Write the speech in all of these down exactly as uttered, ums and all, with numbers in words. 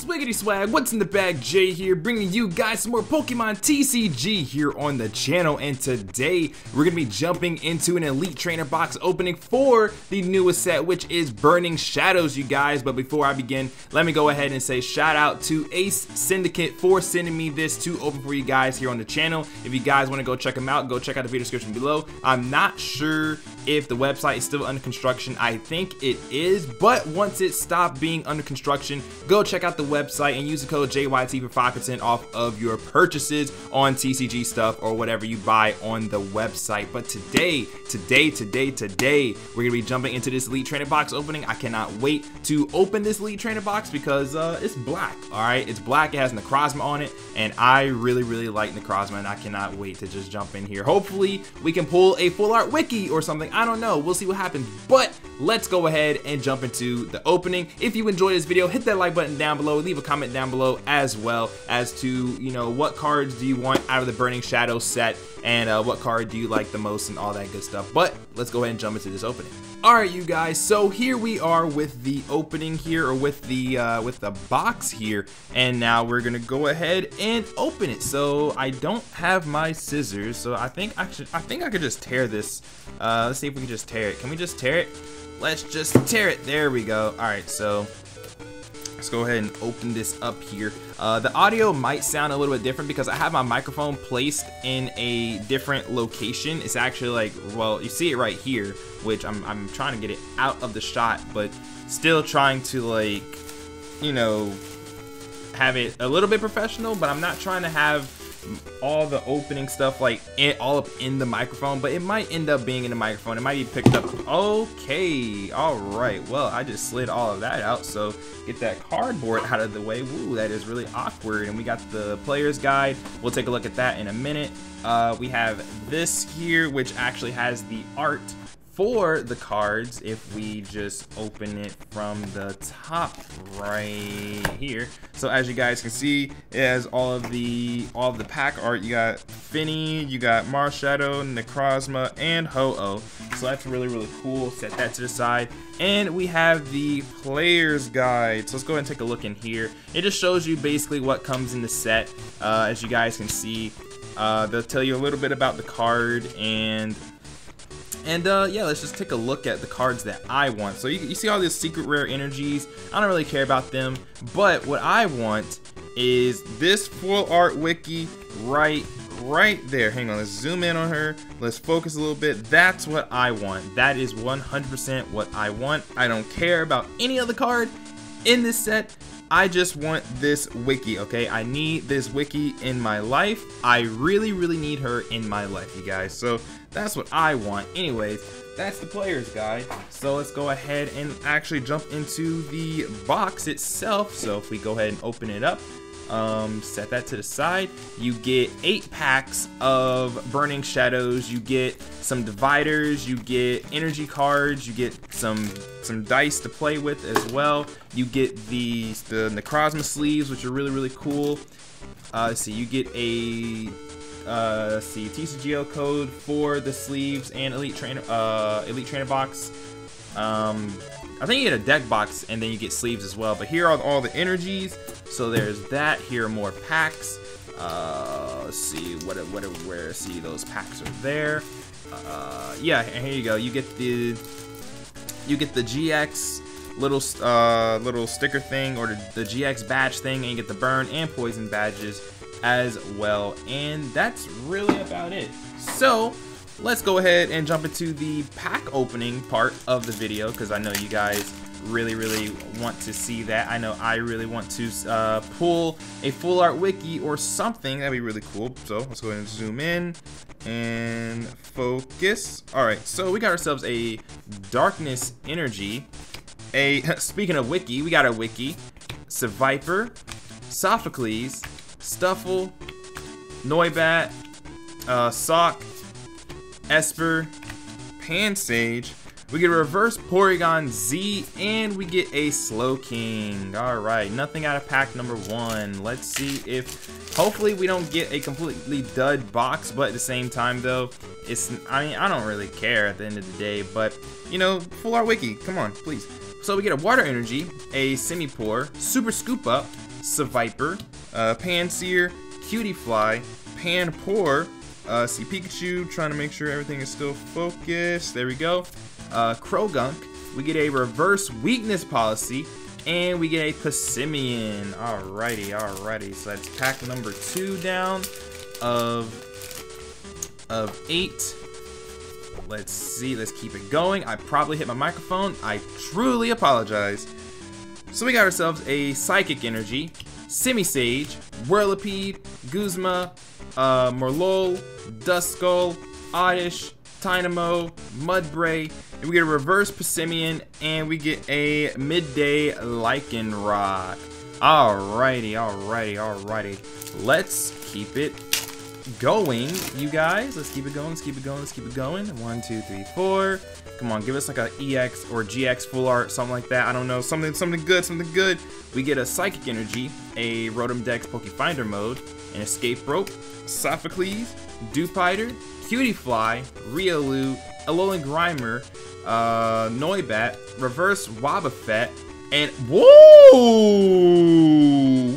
Swiggity swag, what's in the bag? Jay here, bringing you guys some more Pokemon T C G here on the channel, and today we're gonna be jumping into an Elite Trainer box opening for the newest set, which is Burning Shadows, you guys. But before I begin, let me go ahead and say shout out to Ace Syndicate for sending me this to open for you guys here on the channel. If you guys want to go check them out, go check out the video description below. I'm not sure if the website is still under construction. I think it is, but once it stopped being under construction, go check out the website and use the code J Y T for five percent off of your purchases on T C G stuff or whatever you buy on the website. But today, today, today, today, we're gonna be jumping into this Elite Trainer box opening. I cannot wait to open this Elite Trainer box because uh, it's black, all right? It's black, it has Necrozma on it, and I really, really like Necrozma, and I cannot wait to just jump in here. Hopefully, we can pull a full art wiki or something. I don't know, we'll see what happens, but let's go ahead and jump into the opening. If you enjoyed this video, hit that like button down below. Leave a comment down below as well as to, you know, what cards do you want out of the Burning Shadow set, and uh, what card do you like the most and all that good stuff. But let's go ahead and jump into this opening. All right, you guys, so here we are with the opening here, or with the uh, with the box here, and now we're gonna go ahead and open it. So I don't have my scissors, so I think I should, I think I could just tear this. Uh, let's see if we can just tear it. Can we just tear it? Let's just tear it. There we go. All right, so let's go ahead and open this up here. Uh, the audio might sound a little bit different because I have my microphone placed in a different location. It's actually like, well, you see it right here, which I'm, I'm trying to get it out of the shot, but still trying to, like, you know, have it a little bit professional, but I'm not trying to have all the opening stuff like it all up in the microphone, but it might end up being in the microphone. It might be picked up. Okay, all right, well, I just slid all of that out, so get that cardboard out of the way. Woo, that is really awkward. And we got the player's guide, we'll take a look at that in a minute. Uh, we have this here, which actually has the art for the cards if we just open it from the top right here. So as you guys can see, it has all of the all of the pack art. You got Fini, you got Marshadow, Necrozma, and Ho-Oh. So that's really, really cool. Set that to the side. And we have the player's guide. So let's go ahead and take a look in here. It just shows you basically what comes in the set. Uh, as you guys can see, uh, they'll tell you a little bit about the card, and And uh, yeah, let's just take a look at the cards that I want. So you, you see all these secret rare energies. I don't really care about them, but what I want is this full art wiki right right there. Hang on, let's zoom in on her. Let's focus a little bit. That's what I want. That is one hundred percent what I want. I don't care about any other card in this set. I just want this wiki, okay? I need this wiki in my life. I really, really need her in my life, you guys. So that's what I want. Anyways, that's the player's guide. So let's go ahead and actually jump into the box itself. So if we go ahead and open it up, um, set that to the side, you get eight packs of Burning Shadows. You get some dividers, you get energy cards, you get some some dice to play with as well. You get the, the Necrozma sleeves, which are really, really cool. Uh, let's see, you get a uh, let's see, T C G L code for the sleeves and Elite Trainer uh, Elite Trainer box. Um, I think you get a deck box and then you get sleeves as well. But here are all the energies. So there's that. Here are more packs. Uh, let's see, what what where? See, those packs are there. Uh, yeah, and here you go. You get the you get the G X little uh, little sticker thing, or the, the G X badge thing, and you get the burn and poison badges as well. And that's really about it. So let's go ahead and jump into the pack opening part of the video, because I know you guys really, really want to see that. I know I really want to uh, pull a full art wiki or something. That'd be really cool. So let's go ahead and zoom in and focus. All right, so we got ourselves a darkness energy. A speaking of wiki, we got a wiki. Seviper, Sophocles, Stuffle, Noibat, uh, Sock, Esper, Pansage. We get a reverse Porygon Z, and we get a Slowking. All right, nothing out of pack number one. Let's see if, hopefully we don't get a completely dud box, but at the same time though, it's, I mean, I don't really care at the end of the day, but you know, full art wiki, come on, please. So we get a Water Energy, a Simipour, Super Scoop Up, Seviper, uh, Pansear, Cutiefly, Panpour. Uh, see Pikachu, trying to make sure everything is still focused. There we go. Uh, Krogunk. We get a reverse weakness policy, and we get a Passimian. Alrighty, alrighty. So that's pack number two down of of eight. Let's see. Let's keep it going. I probably hit my microphone. I truly apologize. So we got ourselves a Psychic Energy, Simisage, Whirlipede, Guzma, uh, Morlul, Duskull, Oddish, Tynamo, Mudbray, and we get a reverse Passimian, and we get a Midday Lycanroc. Alrighty, alrighty, alrighty. Let's keep it going, you guys. Let's keep it going, let's keep it going, let's keep it going. One, two, three, four. Come on, give us like a E X or G X full art, something like that. I don't know, something something good, something good. We get a Psychic Energy, a Rotom Dex Pokefinder mode, an Escape Rope, Sophocles, Dewpider, Cutiefly, Riolu, Alolan Grimer, uh, Noibat, Reverse Wobbuffet, and whoa!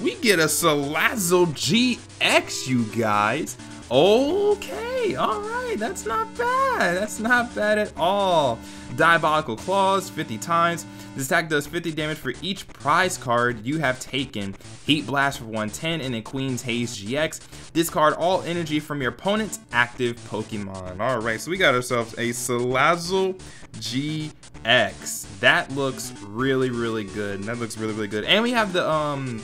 We get a Salazzle G X, you guys. Okay, alright, that's not bad. That's not bad at all. Diabolical Claws, fifty times. This attack does fifty damage for each prize card you have taken. Heat Blast for one ten and then Queen's Haze G X. Discard all energy from your opponent's active Pokemon. Alright, so we got ourselves a Salazzle G X. That looks really, really good. That looks really, really good. And we have the, um...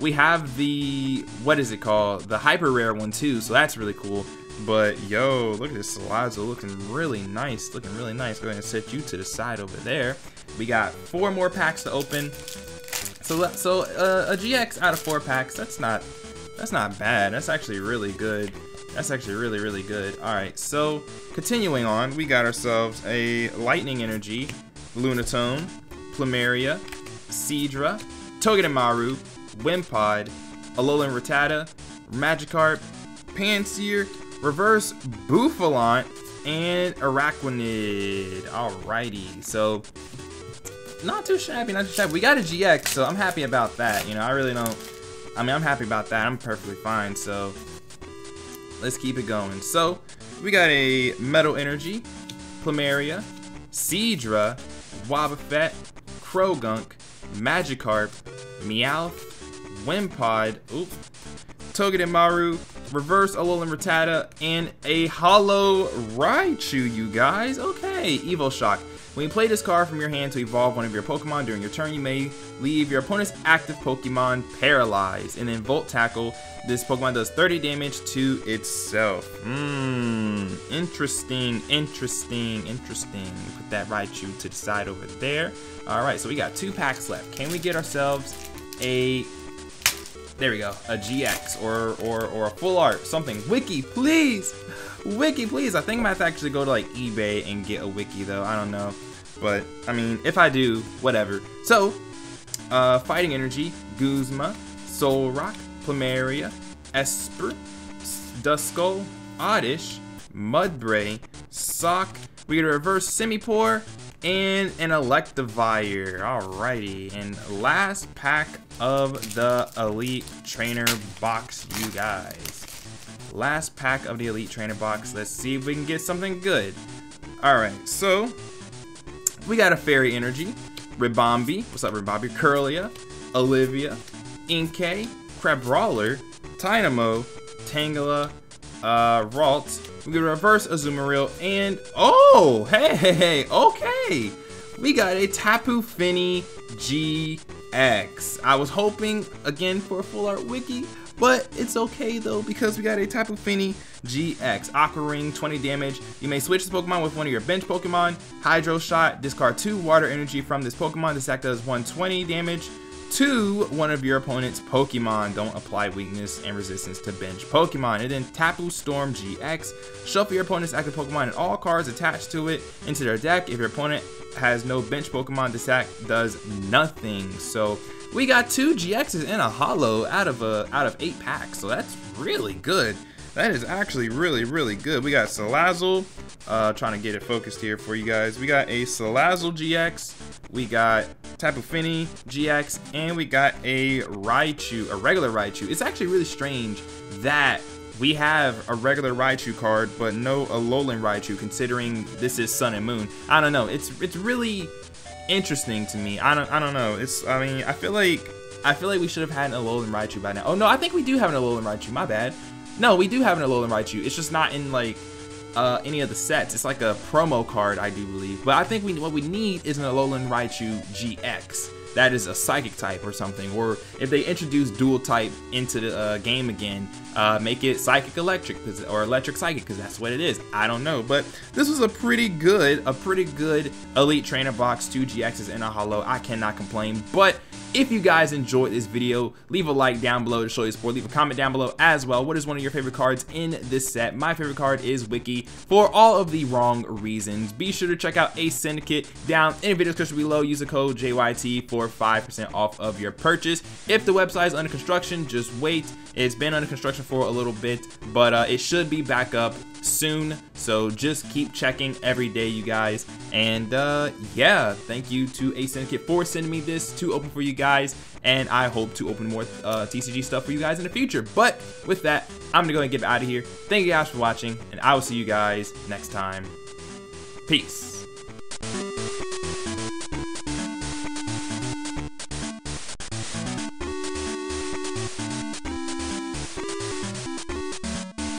we have the, what is it called? The hyper rare one too, so that's really cool. But yo, look at this Salazzle looking really nice, looking really nice. Go ahead and set you to the side over there. We got four more packs to open. So, so uh, a G X out of four packs, that's not, that's not bad. That's actually really good. That's actually really, really good. All right, so continuing on, we got ourselves a Lightning Energy, Lunatone, Plumeria, Seadra, Togedemaru, Wimpod, Alolan Rattata, Magikarp, Pansear, Reverse Buffalant, and Araquanid. Alrighty, so not too shabby, not too shabby. We got a G X, so I'm happy about that. You know, I really don't, I mean, I'm happy about that. I'm perfectly fine, so let's keep it going. So we got a Metal Energy, Plumeria, Seadra, Wobbuffet, Krogunk, Magikarp, Meowth, Wimpod, oop, Togedemaru, Reverse Alolan Rattata, and a Hollow Raichu, you guys. Okay, Evo Shock. When you play this card from your hand to evolve one of your Pokemon during your turn, you may leave your opponent's active Pokemon paralyzed, and then Volt Tackle. This Pokemon does thirty damage to itself. Mmm, interesting, interesting, interesting. Put that Raichu to the side over there. All right, so we got two packs left. Can we get ourselves a, there we go, a G X or or or a full art, something. Wiki, please. Wiki, please. I think I might have to actually go to like eBay and get a wiki though. I don't know, but I mean, if I do, whatever. So, uh, Fighting Energy, Guzma, Solrock, Plumeria, Esper, Duskull, Oddish, Mudbray, Sock. We get a reverse Simipour and an Electivire. Alrighty, and last pack of the Elite Trainer box, you guys. Last pack of the Elite Trainer box. Let's see if we can get something good. Alright, so we got a Fairy Energy, Ribombi, what's up Ribombi, Kirlia, Olivia, Inkay, Crabrawler, Tynamo, Tangela, uh, Ralt. We get a reverse Azumarill and, oh, hey, hey, hey, okay. We got a Tapu Fini G X. I was hoping, again, for a full art wiki, but it's okay though, because we got a Tapu Fini G X. Aqua Ring, twenty damage. You may switch this Pokemon with one of your bench Pokemon. Hydro Shot, discard two water energy from this Pokemon. This attack does one hundred twenty damage to one of your opponent's Pokemon. Don't apply weakness and resistance to bench Pokemon. And then Tapu Storm G X. Shuffle your opponent's active Pokemon and all cards attached to it into their deck. If your opponent has no bench Pokemon, this attack does nothing. So we got two G Xs and a hollow out of a out of eight packs. So that's really good. That is actually really, really good. We got Salazzle. Uh, trying to get it focused here for you guys. We got a Salazzle G X. We got Tapu Fini G X, and we got a Raichu, a regular Raichu. It's actually really strange that we have a regular Raichu card, but no Alolan Raichu, considering this is Sun and Moon. I don't know. It's it's really interesting to me. I don't I don't know. It's I mean I feel like I feel like we should have had an Alolan Raichu by now. Oh no, I think we do have an Alolan Raichu. My bad. No, we do have an Alolan Raichu. It's just not in like uh, any of the sets. It's like a promo card, I do believe. But I think we what we need is an Alolan Raichu G X. That is a psychic type or something, or if they introduce dual type into the uh, game again, uh, make it psychic electric or electric psychic, because that's what it is. I don't know, but this was a pretty good, a pretty good Elite Trainer box. Two G Xs in a hollow. I cannot complain. But if you guys enjoyed this video, leave a like down below to show your support. Leave a comment down below as well. What is one of your favorite cards in this set? My favorite card is Wicke for all of the wrong reasons. Be sure to check out Ace Syndicate down in the video description below. Use the code J Y T for five percent off of your purchase. If the website is under construction, just wait. It's been under construction for a little bit, but uh, it should be back up soon. So just keep checking every day, you guys. And uh, yeah, thank you to Ace Syndicate for sending me this to open for you guys, and I hope to open more uh, T C G stuff for you guys in the future. But with that, I'm gonna go and get out of here. Thank you guys for watching, and I will see you guys next time. Peace.